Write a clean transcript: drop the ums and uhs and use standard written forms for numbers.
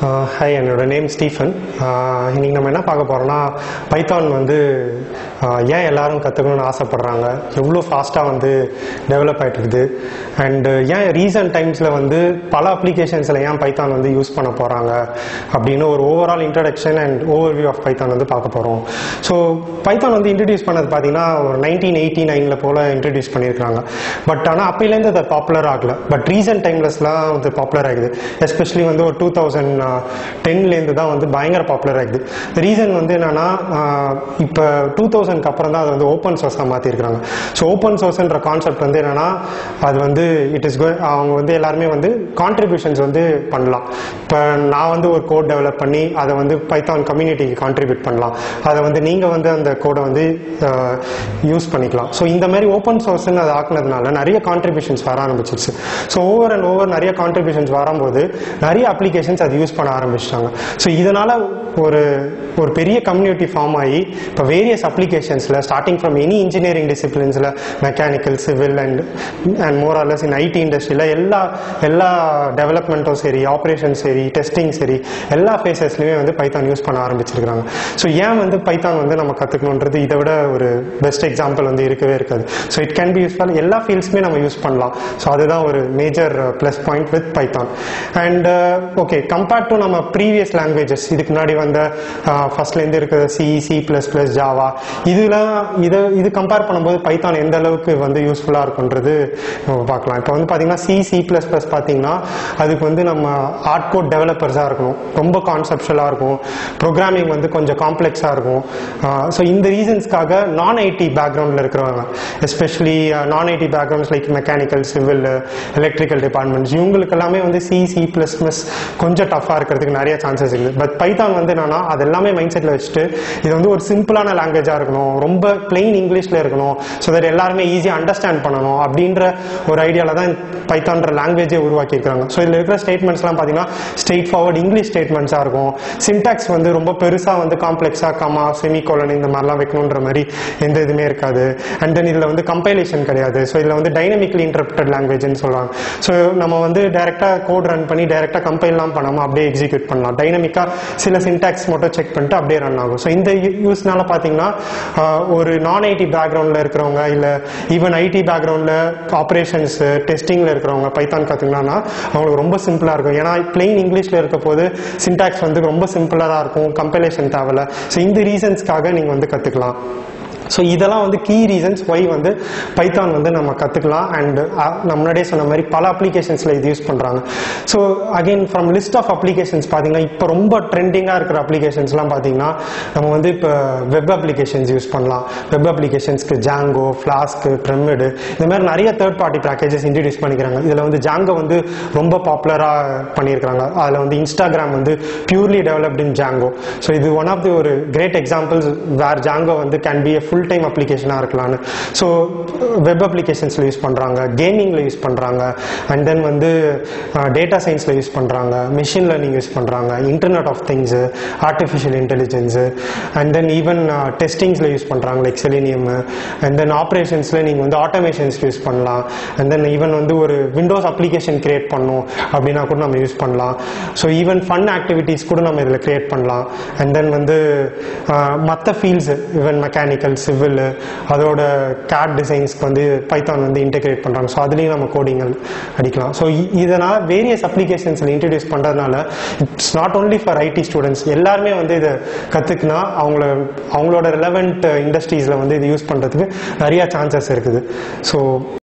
Hi, my name is Stephen. Today, we are going to learn Python. How fast it develops. And in recent times, many applications use Python. We will an overall introduction and overview of Python. So, Python was introduced in 1989. But it was popular. But recent times, it was popular. Especially in 2000. 10 length வந்து பயங்கர popular ஆகுது. The reason வந்து என்னன்னா இப்ப 2000 க்கு அப்புறம் தான் அது வந்து ஓபன் சோர்ஸா மாத்தி இருக்காங்க. சோ ஓபன் சோர்ஸ்ன்ற கான்செப்ட் வந்து என்னன்னா அது வந்து இட் இஸ் அவங்க வந்து எல்லாரும் வந்து கான்ட்ரிபியூஷன்ஸ் வந்து பண்ணலாம். இப்ப நான் வந்து ஒரு கோட் டெவலப் பண்ணி அதை வந்து பைதான் கம்யூனிட்டிக்கு கான்ட்ரிபியூட் பண்ணலாம். அதை வந்து நீங்க வந்து அந்த கோடை வந்து யூஸ் பண்ணிக்கலாம். சோ இந்த மாதிரி ஓபன் சோர்ஸ்னு அது ஆக்குனதுனால நிறைய கான்ட்ரிபியூஷன்ஸ் வர ஆரம்பிச்சிடுச்சு. சோ ஓவர் அண்ட் ஓவர் நிறைய கான்ட்ரிபியூஷன்ஸ் வரும்போது நிறைய அப்ளிகேஷன்ஸ் அது யூஸ் பண்ண ஆரம்பிச்சிட்டாங்க. சோ இதனால ஒரு பெரிய கம்யூனிட்டி ஃபார்ம் ஆகி இப்ப வேரியஸ் அப்ளிகேஷன்ஸ்ல ஸ்டார்டிங் ஃப்ரம் எனி இன்ஜினியரிங் டிசிப்ளின்ஸ்ல mechanical civil and more or less in IT இண்டஸ்ட்ரியில எல்லா டெவலப்மெண்ட்டும் சரி ஆப்ரேஷன் சரி டெஸ்டிங் சரி எல்லா ஃபேஸஸ்லயுமே வந்து பைத்தான் யூஸ் பண்ண ஆரம்பிச்சிருக்காங்க. சோ ஏன் வந்து பைத்தான் வந்து நம்ம கத்துக்கணும்ன்றது இதை விட ஒரு பெஸ்ட் எக்ஸாம்பிள் வந்து இருக்கவே இருக்காது. So it can be useful எல்லா ஃபீல்ட்ஸ்மே நம்ம யூஸ் பண்ணலாம். சோ அதுதான் ஒரு major plus point with Python. And okay compared to our previous languages idukku munadi vanda first la irukra C, C++, Java idula idu compare பண்ணும்போது Python எந்த அளவுக்கு வந்து யூஸ்புல்லா இருக்குன்றது நம்ம பார்க்கலாம். இப்போ வந்து பாத்தீங்கன்னா C, C++ பாத்தீங்கன்னா அதுக்கு வந்து நம்ம ஹார்ட் கோட் டெவலப்பர்ஸா இருக்கணும். ரொம்ப கான்செப்சுவலா இருக்கும். புரோகிராமிங் வந்து கொஞ்சம் காம்ப்ளெக்ஸா இருக்கும். சோ இந்த ரீசன்ஸ்க்காக நான் ஐடி பேக்ரவுண்ட்ல இருக்கிறவங்க especially non IT backgrounds like mechanical civil electrical departments இவங்களுக்கு எல்லாமே வந்து C, C++ கொஞ்சம் டஃபா இருக்கிறதுக்கு நிறைய சான்சஸ் இருக்கு. பட் பைத்தான் வந்து என்னன்னா அது எல்லாமே மைண்ட் செட்ல வச்சுட்டு இது வந்து ஒரு சிம்பிளான லாங்குவேஜா இருக்கணும், ரொம்ப பிளெயின் இங்கிலீஷ்ல இருக்கணும், ஸோ தட் எல்லாருமே ஈஸியா அண்டர்ஸ்டாண்ட் பண்ணணும் அப்படின்ற ஒரு ஐடியால தான் பைத்தான்ற லாங்குவேஜே உருவாக்கி இருக்காங்க. ஸோ இதுல இருக்கிற ஸ்டேட்மெண்ட்ஸ் எல்லாம் பாத்தீங்கன்னா ஸ்ட்ரெயிட் ஃபார்வர்ட் இங்கிலீஷ் ஸ்டேட்மெண்ட்ஸா இருக்கும். சின்டாக்ஸ் வந்து ரொம்ப பெருசா வந்து காம்ப்ளெக்ஸா கமா செமிகோலன் இந்த மாதிரிலாம் வைக்கணும்ன்ற மாதிரி எந்த இதுவுமே இருக்காது. அண்ட் தென் இதுல வந்து கம்பைலேஷன் கிடையாது. ஸோ இதுல வந்து டைனமிக்லி இன்டர்பிரட்டட் லாங்குவேஜ்னு சொல்றாங்க. ஸோ நம்ம வந்து டைரக்டா கோட் ரன் பண்ணி டைரக்டா கம்பைல்லாம் பண்ணாம அப்படியே எக்ஸிக்யூட் பண்ணலாம். டைனமிக்கா சில சின்டாக்ஸ் மட்டும் செக் பண்ணிட்டு அப்படியே ரன் ஆகும். ஸோ இந்த யூஸ்னால பாத்தீங்கன்னா ஒரு நான் ஐடி பேக்ரவுண்ட்ல இருக்கிறவங்க இல்ல ஈவன் ஐடி பேக்ரவுண்ட்ல ஆப்ரேஷன்ஸ் டெஸ்டிங்ல இருக்கிறவங்க பைத்தான் கத்துக்கினா அவங்களுக்கு ரொம்ப சிம்பிளா இருக்கும். ஏன்னா பிளெயின் இங்கிலீஷ்ல இருக்க போது சின்டாக்ஸ் வந்து ரொம்ப சிம்பிளா தான் இருக்கும், கம்பைலேஷன் தேவையில்ல. ஸோ இந்த ரீசன்ஸ்க்காக நீங்க வந்து கத்துக்கலாம். ஸோ இதெல்லாம் வந்து கீ ரீசன்ஸ் ஒய் வந்து பைத்தான் வந்து நம்ம கற்றுக்கலாம். அண்ட் நம்ம முன்னாடியே சொன்ன மாதிரி பல அப்ளிகேஷன்ஸில் இது யூஸ் பண்ணுறாங்க. So again from list of applications பார்த்தீங்கன்னா இப்போ ரொம்ப ட்ரெண்டிங்காக இருக்கிற அப்ளிகேஷன்ஸ்லாம் பார்த்தீங்கன்னா நம்ம வந்து இப்போ வெப் அப்ளிகேஷன்ஸ் யூஸ் பண்ணலாம். வெப் அப்ளிகேஷன்ஸ்க்கு Django, Flask, Premid இந்த மாதிரி நிறைய தேர்ட் பார்ட்டி பேக்கேஜஸ் இன்ட்ரடியூஸ் பண்ணிக்கிறாங்க. இதில் வந்து Django வந்து ரொம்ப பாப்புலராக பண்ணியிருக்காங்க. அதில் வந்து Instagram வந்து purely developed in Django. So இது ஒன் ஆஃப் தி ஒரு கிரேட் எக்ஸாம்பிள்ஸ் வேர் Django வந்து can be a full time அப்ளிகேஷனா இருக்கலாம். சோ வெப் அப்ளிகேஷன்ஸ்ல யூஸ் பண்றாங்க, கேமிங்ல யூஸ் பண்றாங்க, அண்ட் தென் வந்து டேட்டா சயின்ஸ்ல யூஸ் பண்றாங்க, மெஷின் லேர்னிங் யூஸ் பண்றாங்க, internet of things, artificial intelligence, and then even டெஸ்டிங்ஸ்ல யூஸ் பண்றாங்க லைக் செலினியம், அண்ட் தென் ஆப்ரேஷன்ஸ்ல நீங்க வந்து ஆட்டோமேஷன்ஸ் யூஸ் பண்ணலாம், அண்ட் தென் ஈவன் வந்து ஒரு விண்டோஸ் அப்ளிகேஷன் கிரியேட் பண்ணணும் அப்படின்னா கூட நம்ம யூஸ் பண்ணலாம். சோ ஈவன் ஃபன் ஆக்டிவிட்டிஸ் கூட நம்ம இதுல கிரியேட் பண்ணலாம். அண்ட் தென் வந்து மற்ற ஃபீல்ட்ஸ் ஈவன் மெக்கானிக்கல்ஸ் சிவில் அதோட CAD டிசைன்ஸ்க்கு வந்து பைத்தான் வந்து இன்டெகிரேட் பண்றாங்க. ஸோ அதுலேயும் நம்ம கோடிங் அடிக்கலாம். ஸோ இதனால் வேரியஸ் அப்ளிகேஷன்ஸ்ல இன்ட்ரடியூஸ் பண்றதுனால it's not only for IT students. எல்லாருமே வந்து இதை கத்துக்கினா அவங்களோட ரெலவெண்ட் இண்டஸ்ட்ரீஸ்ல வந்து இது யூஸ் பண்றதுக்கு நிறைய சான்சஸ் இருக்குது. ஸோ